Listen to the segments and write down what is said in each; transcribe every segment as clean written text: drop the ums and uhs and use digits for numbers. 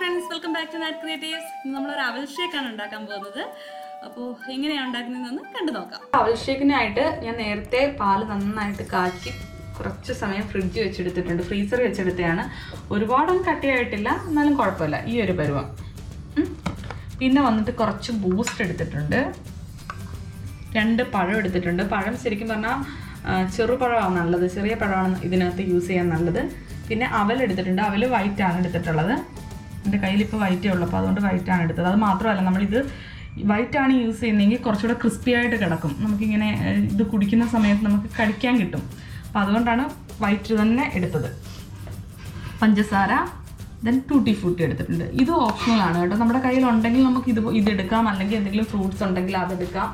friends, welcome back to Nat Creatives. നമ്മൾ ഒരു അവൽ ഷേക്ക് ആണ് ഉണ്ടാക്കാൻ പോകുന്നത്. അപ്പോൾ എങ്ങനെയാണ് ഉണ്ടാക്കുന്നതെന്ന് കണ്ടു നോക്കാം. അവൽ ഷേക്കിനായിട്ട് ഞാൻ നേരത്തെ പാല് നന്നായിട്ട് കാച്ചി കുറച്ച് സമയം ഫ്രിഡ്ജ് വെച്ചെടുത്തിട്ടുണ്ട്, ഫ്രീസറിൽ വെച്ചെടുത്തതാണ്. ഒരുപാടൊന്നും കട്ടിയായിട്ടില്ല, എന്നാലും കുഴപ്പമില്ല ഈ ഒരു പരുവം. പിന്നെ വന്നിട്ട് കുറച്ച് ബൂസ്റ്റ് എടുത്തിട്ടുണ്ട്, 2 പഴം എടുത്തിട്ടുണ്ട്. പഴം ശരിക്കും പറഞ്ഞാൽ ചെറുപഴമാണ് നല്ലത്, ചെറിയ പഴമാണ് ഇതിനകത്ത് യൂസ് ചെയ്യാൻ നല്ലത്. പിന്നെ അവൽ എടുത്തിട്ടുണ്ട്, അവൽ വൈറ്റാണ് എടുത്തിട്ടുള്ളത്. എൻ്റെ കയ്യിലിപ്പോൾ വൈറ്റേ ഉള്ളൂ, അപ്പോൾ അതുകൊണ്ട് വൈറ്റാണ് എടുത്തത്. അത് മാത്രമല്ല, നമ്മളിത് വൈറ്റാണ് യൂസ് ചെയ്യുന്നതെങ്കിൽ കുറച്ചുകൂടെ ക്രിസ്പി ആയിട്ട് കിടക്കും, നമുക്കിങ്ങനെ ഇത് കുടിക്കുന്ന സമയത്ത് നമുക്ക് കഴിക്കാൻ കിട്ടും. അപ്പോൾ അതുകൊണ്ടാണ് വൈറ്റ് തന്നെ എടുത്തത്. പഞ്ചസാര, ദെൻ ടൂട്ടി ഫ്രൂട്ടി എടുത്തിട്ടുണ്ട്. ഇത് ഓപ്ഷണലാണ് കേട്ടോ, നമ്മുടെ കയ്യിലുണ്ടെങ്കിൽ നമുക്ക് ഇതെടുക്കാം, അല്ലെങ്കിൽ എന്തെങ്കിലും ഫ്രൂട്ട്സ് ഉണ്ടെങ്കിൽ അതെടുക്കാം,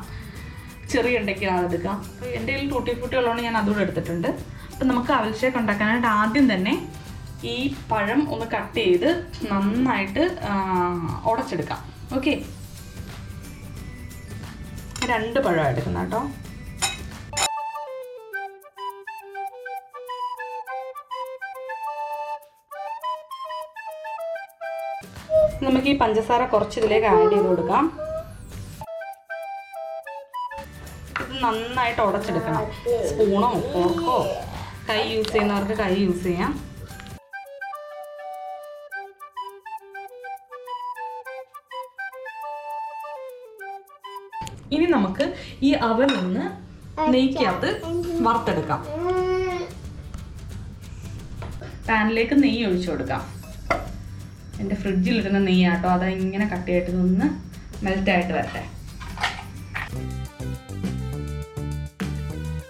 ചെറിയ ഉണ്ടെങ്കിൽ അതെടുക്കാം. അപ്പോൾ എൻ്റെ കയ്യിൽ ടൂട്ടി ഫ്രൂട്ടി ഉള്ളതുകൊണ്ട് ഞാൻ അതുകൂടെ എടുത്തിട്ടുണ്ട്. അപ്പം നമുക്ക് അവൽ ഷേക്ക് ഉണ്ടാക്കാനായിട്ട് ആദ്യം തന്നെ ഈ പഴം ഒന്ന് കട്ട് ചെയ്ത് നന്നായിട്ട് ഉടച്ചെടുക്കാം. ഓക്കെ, 2 പഴം എടുക്കുന്ന കേട്ടോ. നമുക്ക് ഈ പഞ്ചസാര കുറച്ച് ഇതിലേക്ക് ആഡ് ചെയ്ത് കൊടുക്കാം. ഇത് നന്നായിട്ട് ഉടച്ചെടുക്കണം. സ്പൂണോ ഫോർക്കോ കൈ യൂസ് ചെയ്യുന്നവർക്ക് കൈ യൂസ് ചെയ്യാം. ഇനി നമുക്ക് ഈ അവൽ ഒന്ന് നെയ്ക്കകത്ത് വറുത്തെടുക്കാം. പാനിലേക്ക് നെയ്യ് ഒഴിച്ചു കൊടുക്കാം. എൻ്റെ ഫ്രിഡ്ജിലിരുന്ന നെയ്യാട്ടോ, അതിങ്ങനെ കട്ടിയായിട്ട് നിന്ന് മെൽറ്റായിട്ട് വരട്ടെ.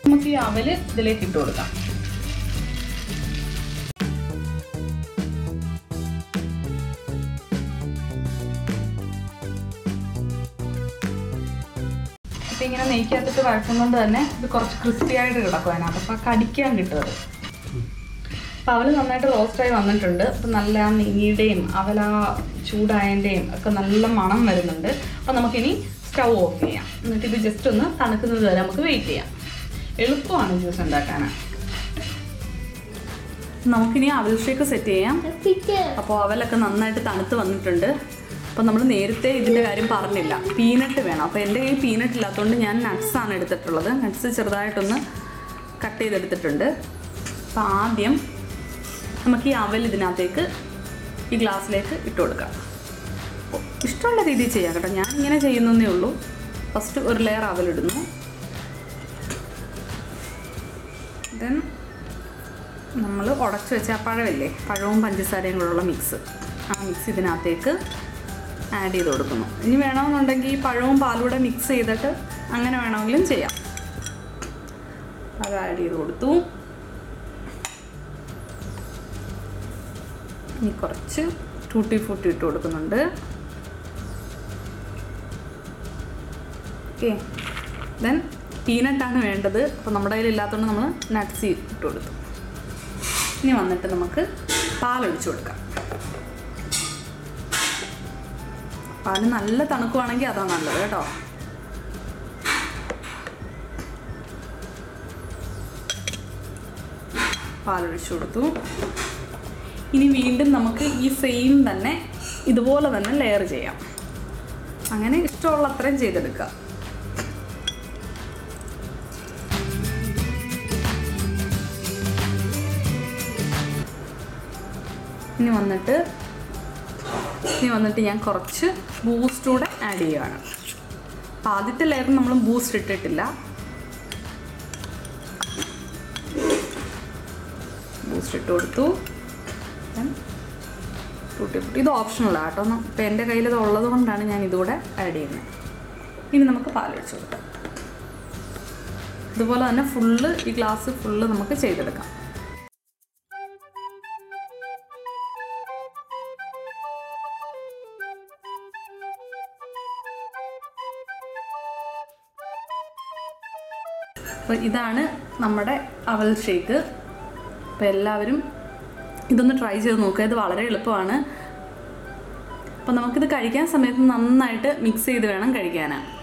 നമുക്ക് ഈ അവല് ഇതിലേക്ക് ഇട്ട് കൊടുക്കാം. ഇങ്ങനെ നെയ്ക്കകത്തിട്ട് വഴക്കുന്നുകൊണ്ട് തന്നെ ഇത് കുറച്ച് ക്രിസ്പി ആയിട്ട് കിടക്കും അതിനകത്ത്, അപ്പം കടിക്കാൻ കിട്ടുന്നത്. അപ്പം അവൽ നന്നായിട്ട് റോസ്റ്റായി വന്നിട്ടുണ്ട്. അപ്പം നല്ല ആ നെയ്യുടെയും അവൽ ആ ചൂടായതിൻ്റെയും ഒക്കെ നല്ല മണം വരുന്നുണ്ട്. അപ്പം നമുക്കിനി സ്റ്റൗ ഓഫ് ചെയ്യാം. എന്നിട്ട് ഇത് ജസ്റ്റ് ഒന്ന് തണുക്കുന്നത് വരെ നമുക്ക് വെയിറ്റ് ചെയ്യാം. എളുപ്പമാണ് ജ്യൂസ് ഉണ്ടാക്കാൻ. നമുക്കിനി അവൽ ഷേക്ക് സെറ്റ് ചെയ്യാം. അപ്പോൾ അവലൊക്കെ നന്നായിട്ട് തണുത്ത് വന്നിട്ടുണ്ട്. അപ്പം നമ്മൾ നേരത്തെ ഇതിൻ്റെ കാര്യം പറഞ്ഞില്ല, പീനട്ട് വേണം. അപ്പോൾ എൻ്റെ കയ്യിൽ പീനട്ട് ഇല്ലാത്തതുകൊണ്ട് ഞാൻ നട്ട്സാണ് എടുത്തിട്ടുള്ളത്. നട്ട്സ് ചെറുതായിട്ടൊന്ന് കട്ട് ചെയ്തെടുത്തിട്ടുണ്ട്. അപ്പോൾ ആദ്യം നമുക്ക് ഈ അവൽ ഇതിനകത്തേക്ക് ഈ ഗ്ലാസ്സിലേക്ക് ഇട്ട് കൊടുക്കാം. ഇഷ്ടമുള്ള രീതിയിൽ ചെയ്യാം കേട്ടോ, ഞാൻ ഇങ്ങനെ ചെയ്യുന്നതേ ഉള്ളൂ. ഫസ്റ്റ് ഒരു ലെയർ അവലിടുന്നു, ദെൻ നമ്മൾ ഉടച്ചു വെച്ച പഴമില്ലേ, പഴവും പഞ്ചസാരയും കൂടെയുള്ള മിക്സ്, ആ മിക്സ് ഇതിനകത്തേക്ക് ആഡ് ചെയ്ത് കൊടുക്കുന്നു. ഇനി വേണമെന്നുണ്ടെങ്കിൽ ഈ പഴവും പാലൂടെ മിക്സ് ചെയ്തിട്ട് അങ്ങനെ വേണമെങ്കിലും ചെയ്യാം. അത് ആഡ് ചെയ്ത് കൊടുത്തു. ഇനി കുറച്ച് ടൂട്ടി ഫ്രൂട്ടി ഇട്ട് കൊടുക്കുന്നുണ്ട്. ഓക്കെ, ദെൻ പീനട്ടാണ് വേണ്ടത്. അപ്പോൾ നമ്മുടെ കയ്യിൽ ഇല്ലാത്തതുകൊണ്ട് നമ്മൾ നട്ട്സ് ഇട്ട് കൊടുത്തു. ഇനി വന്നിട്ട് നമുക്ക് പാലൊഴിച്ച് കൊടുക്കാം. പാല് നല്ല തണുക്കുവാണെങ്കിൽ അതാ നല്ലത് കേട്ടോ. പാലൊഴിച്ചു കൊടുത്തു. ഇനി വീണ്ടും നമുക്ക് ഈ സെയിം തന്നെ ഇതുപോലെ തന്നെ ലെയർ ചെയ്യാം. അങ്ങനെ ഇഷ്ടമുള്ള അത്രയും ചെയ്തെടുക്കുക. ഇനി വന്നിട്ട് ഞാൻ കുറച്ച് ബൂസ്റ്റ് കൂടെ ആഡ് ചെയ്യുകയാണ്. അപ്പോൾ ആദ്യത്തെ ലെയറിൽ നമ്മൾ ബൂസ്റ്റ് ഇട്ടിട്ടില്ല, ബൂസ്റ്റ് ഇട്ട് കൊടുത്തു. കൂട്ടിപ്പിട്ട് ഇത് ഓപ്ഷണലാണ് കേട്ടോ. ഇപ്പം എൻ്റെ കയ്യിൽ ഇത് ഉള്ളത് കൊണ്ടാണ് ഞാൻ ഇതുകൂടെ ആഡ് ചെയ്യുന്നത്. ഇനി നമുക്ക് പാലൊഴിച്ച് കൊടുക്കാം. ഇതുപോലെ തന്നെ ഫുള്ള് ഈ ഗ്ലാസ് ഫുള്ള് നമുക്ക് ചെയ്തെടുക്കാം. അപ്പോൾ ഇതാണ് നമ്മുടെ അവൽ ഷേക്ക്. അപ്പോൾ എല്ലാവരും ഇതൊന്ന് ട്രൈ ചെയ്ത് നോക്കുക, ഇത് വളരെ എളുപ്പമാണ്. അപ്പോൾ നമുക്കിത് കഴിക്കാൻ സമയത്ത് നന്നായിട്ട് മിക്സ് ചെയ്ത് വേണം കഴിക്കാനാണ്.